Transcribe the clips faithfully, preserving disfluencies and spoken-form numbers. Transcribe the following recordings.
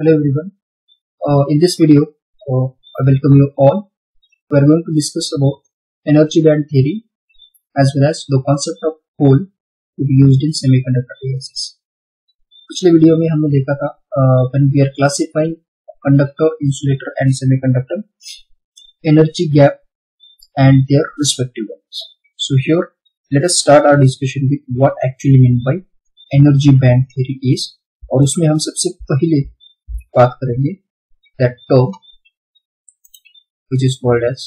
Hello everyone. Uh, in this video, uh, I welcome you all. We are going to discuss about energy band theory as well as the concept of hole to be used in semiconductor devices. पिछले video में हमने देखा था uh, when we are classifying conductor, insulator and semiconductor, energy gap and their respective values. So here, let us start our discussion with what actually mean by energy band theory is. और उसमें हम सबसे पहले बात करेंगे that term which is called as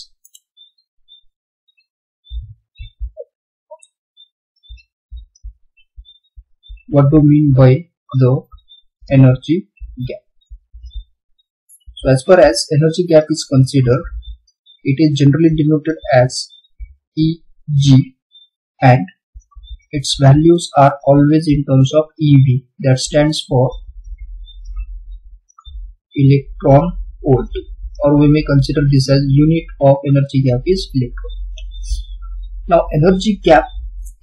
what do we mean by the energy gap. So as far as energy gap is considered, it is generally denoted as E G and its values are always in terms of E V, that stands for electron volt, or we may consider this as unit of energy gap is electron. Now energy gap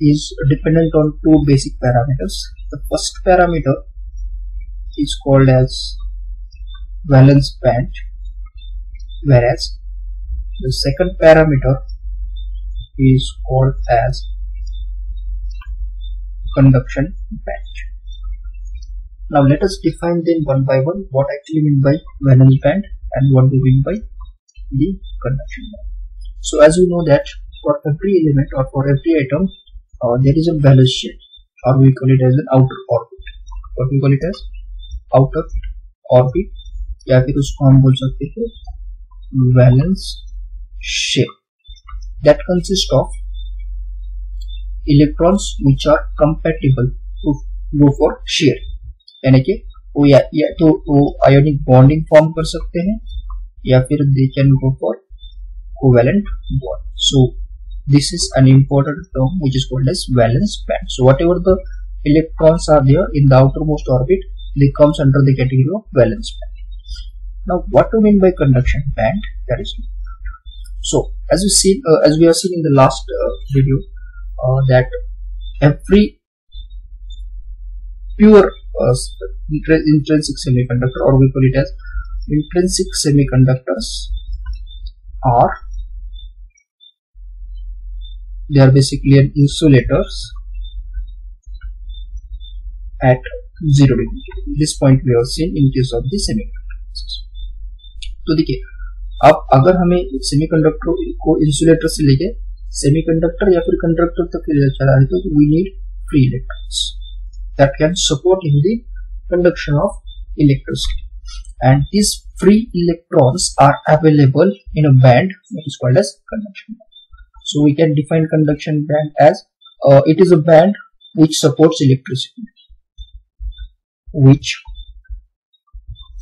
is dependent on two basic parameters. The first parameter is called as valence band, whereas the second parameter is called as conduction band. Now let us define them one by one, what actually mean by valence band and what do we mean by the conduction band. So as you know that for every element or for every atom uh, there is a valence shell, or we call it as an outer orbit. What we call it as outer orbit, या फिर उसको हम बोल सकते हैं valence shell, that consists of electrons which are compatible to go for shear, यानी कि वो या, या तो वो आयोनिक बॉन्डिंग फॉर्म कर सकते हैं या फिर they can go for covalent bond. So this is an important term which is called as valence band. So whatever the electrons are there in the outermost orbit, they comes under the category of valence band. Now what do mean by conduction band, that is so as you see as we have seen in the last video that every pure Uh, intrinsic semiconductor, or we call it as intrinsic semiconductors, are they are basically an insulators at zero degree. This point we have seen in case of the semiconductors. तो देखिए, अब अगर हमें semiconductor को insulator से लेके semiconductor या फिर conductor तक ले जाना है तो we need free electrons that can support in the conduction of electricity, and these free electrons are available in a band which is called as conduction band. So we can define conduction band as uh, it is a band which supports electricity, which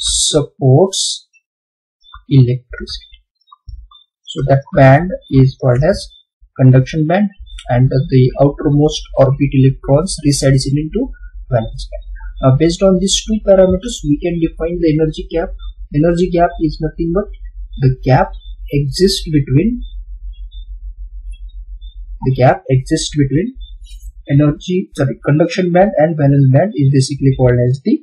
supports electricity. So that band is called as conduction band, and the outermost orbit electrons resides into valence band. Now based on these two parameters we can define the energy gap. Energy gap is nothing but the gap exists between the gap exists between energy sorry conduction band and valence band is basically called as the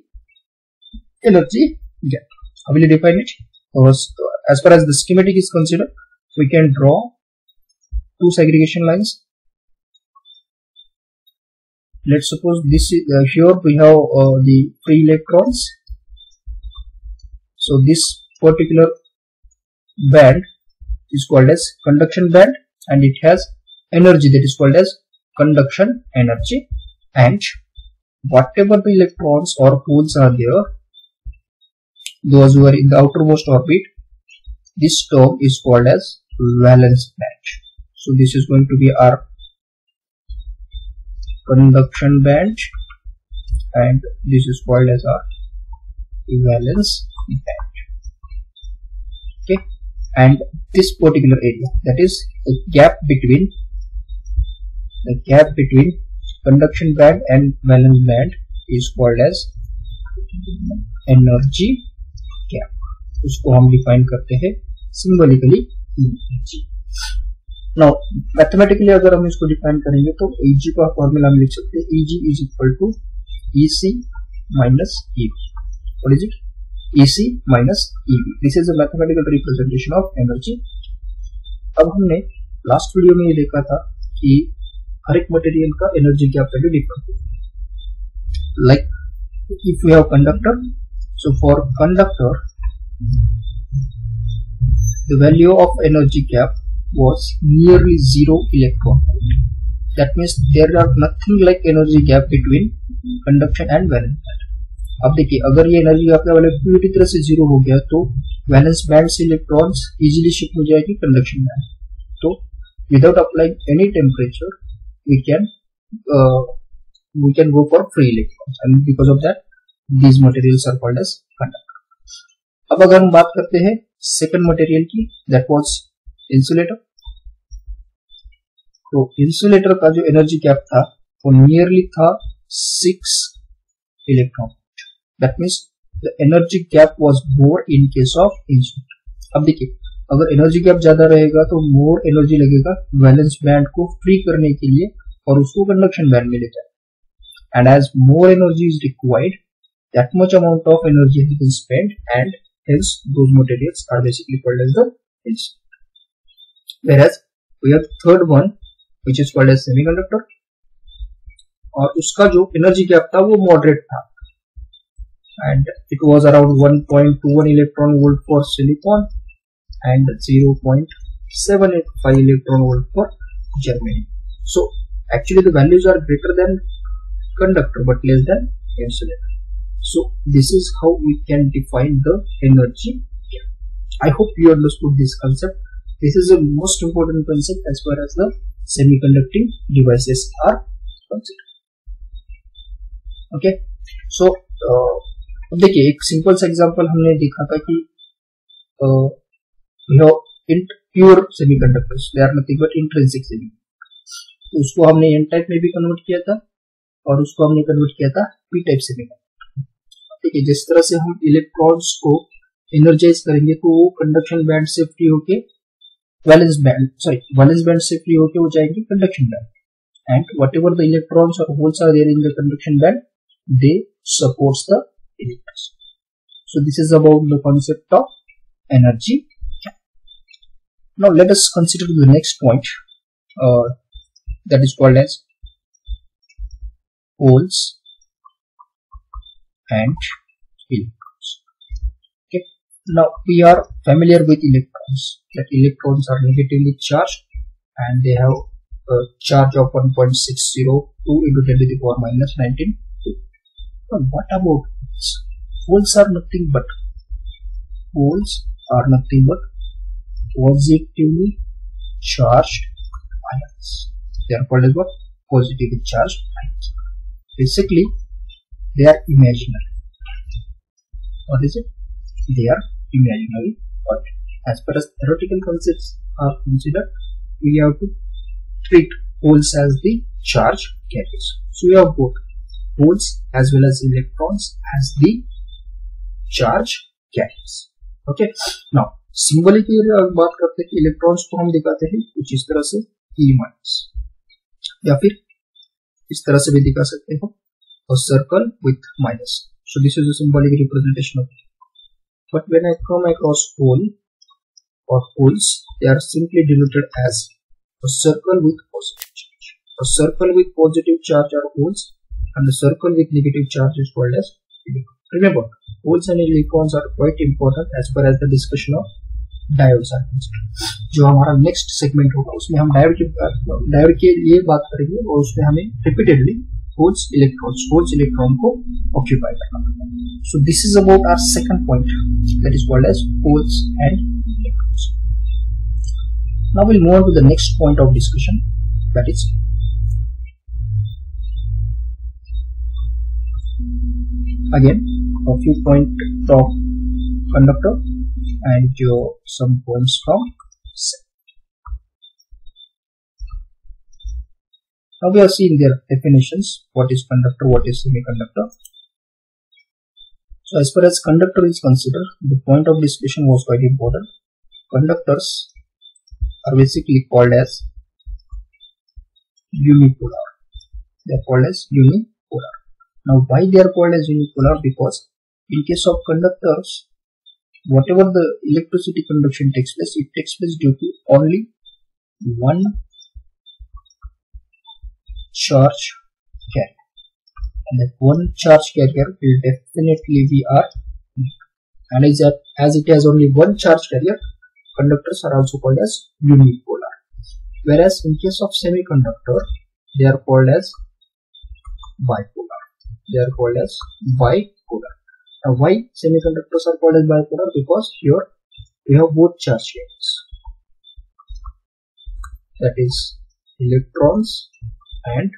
energy gap. How will you define it? As far as the schematic is considered, we can draw two segregation lines. Let's suppose this is uh, here we have uh, the free electrons. So this particular band is called as conduction band, and it has energy that is called as conduction energy, and whatever the electrons or holes are there, those who are in the outermost orbit, this term is called as valence band. So this is going to be our conduction band, and this is called as our valence band. Okay, and this particular area, that is the gap between the gap between conduction band and valence band, is called as energy gap. उसको हम define करते हैं symbolically E G. Now mathematically अगर हम इसको define करेंगे तो E G का फॉर्मूला हम लिख सकते हैं E G is equal to E C minus E B. What is it? E C minus E B. This is a mathematical representation of energy. अब हमने लास्ट वीडियो में ये देखा था कि हर एक मटेरियल का एनर्जी गैप वैल्यू डिफरेंट है. Like if we have conductor, so for conductor the value of energy gap was nearly zero electron volt. That means there are nothing like energy gap between conduction and valence band. अब देखिए अगर ये energy gap का value पूरी तरह से zero हो गया तो वैलेंस बैंड से इलेक्ट्रॉन्स इजीली शिफ्ट हो जाएगी कंडक्शन में. तो without applying any temperature we can we can go for free electrons and because of that these materials are called as conductor. अब अगर हम बात करते हैं सेकंड मटेरियल की, दैट वाज इंसुलेटर. तो इंसुलेटर का जो एनर्जी गैप था वो नियरली था six electron. That means the energy gap was more in case of insulator. अब देखिए अगर एनर्जी गैप ज्यादा रहेगा तो मोर एनर्जी लगेगा वैलेंस बैंड को फ्री करने के लिए और उसको कंडक्शन बैंड में ले जाए. And as more energy is required that much amount of energy we can spend and hence those materials are basically called as the insulator. Whereas we have third one which is called as semiconductor, और उसका जो energy gap था वो moderate था and it was around one point two one electron volt for silicon and zero point seven eight five electron volt for germanium. So actually the values are greater than conductor but less than insulator. So this is how we can define the energy gap. I hope you understood this concept. This is the most important concept as far as the semiconducting devices are considered. Okay, so अब देखिए एक simple सा example हमने देखा था कि you know in pure semiconductors they are nothing but intrinsic semiconductors. तो उसको हमने n type में भी कन्वर्ट किया था और उसको हमने कन्वर्ट किया था p type semiconductor. देखिए जिस तरह से हम इलेक्ट्रॉन्स को एनर्जाइज करेंगे तो वो कंडक्शन बैंड से फ्री होके valence band sorry valence band से free होके हो जाएंगे conduction band and whatever the electrons or holes are there in the conduction band they supports the electrons. So this is about the concept of energy. Now let us consider the next point uh, that is called as holes and electrons. Okay, now we are familiar with electrons, that electrons are negatively charged and they have a charge of one point six zero two into ten to the power minus nineteen. But what about holes? Holes are nothing but holes are nothing but positively charged ions. They are called as what? Positively charged ions. Basically they are imaginary. What is it? They are imaginary, but as far as theoretical concepts are considered, we have to treat holes as the charge carriers. So we have both holes as well as electrons as the charge carriers. Okay. Now symbolically अगर बात करते हैं कि electrons को हम दिखाते हैं कुछ इस तरह से E minus या फिर इस तरह से भी दिखा सकते हो a circle with minus. So this is a symbolic representation of it. But when I come across hole or holes, they are simply denoted as a circle with positive charge. A circle with positive charge are holes, and a circle with negative charge is called as electrons. Remember, holes and electrons are quite important as far as the discussion of diodes are concerned. जो हमारा next segment होगा उसमें हम diode की diode के लिए बात करेंगे और उसमें हमें repeatedly holes, electrons, holes, electron को occupy करना पड़ता है. So this is about our second point that is called as holes and electrons. Now we'll move on to the next point of discussion, that is again a few points from conductor and your some points from set. Now we have seen their definitions, what is conductor, what is semiconductor. So as far as conductor is considered, the point of discussion was quite important. Conductors are basically called as unipolar. They are called as unipolar. Now why they are called as unipolar? Because In case of conductors, whatever the electricity conduction takes place, it takes place due to only one charge carrier, and that one charge carrier will definitely be R, and is that as it has only one charge carrier, conductors are also called as unipolar. Whereas in case of semiconductor, they are called as bipolar. They are called as bipolar. Now, why semiconductors are called as bipolar? Because here we have both charge carriers, that is electrons and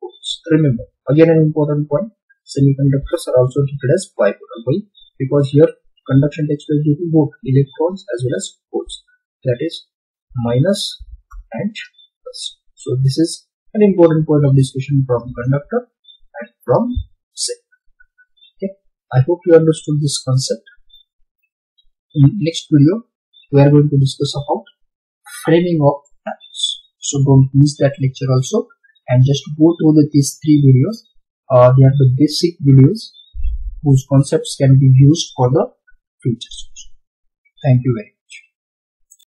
holes. Remember, again an important point, semiconductors are also treated as bipolar. Why? Because here conduction takes place due to both electrons as well as holes, that is minus and plus. So this is an important point of discussion from conductor and from semiconductor. Okay, I hope you understood this concept. In next video, we are going to discuss about framing of atoms. So don't miss that lecture also, and just go through the, these three videos. Uh, they are the basic videos whose concepts can be used for the future. Thank you very much.